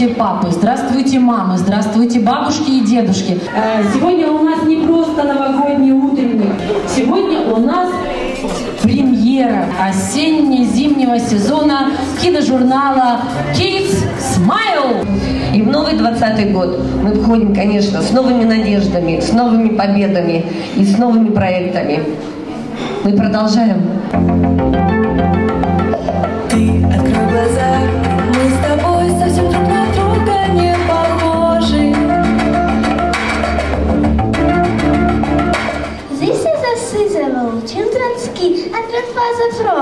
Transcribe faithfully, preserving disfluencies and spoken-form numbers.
Здравствуйте, папы, здравствуйте, мамы, здравствуйте, бабушки и дедушки. Сегодня у нас не просто новогодний утренник, сегодня у нас премьера осенне-зимнего сезона киножурнала Kids Smile. И в новый двадцатый год мы входим, конечно, с новыми надеждами, с новыми победами и с новыми проектами. Мы продолжаем. Ты открой глаза, мы с тобой совсем друг на друга не похожи. This is a seasonal children's key and it was a frost.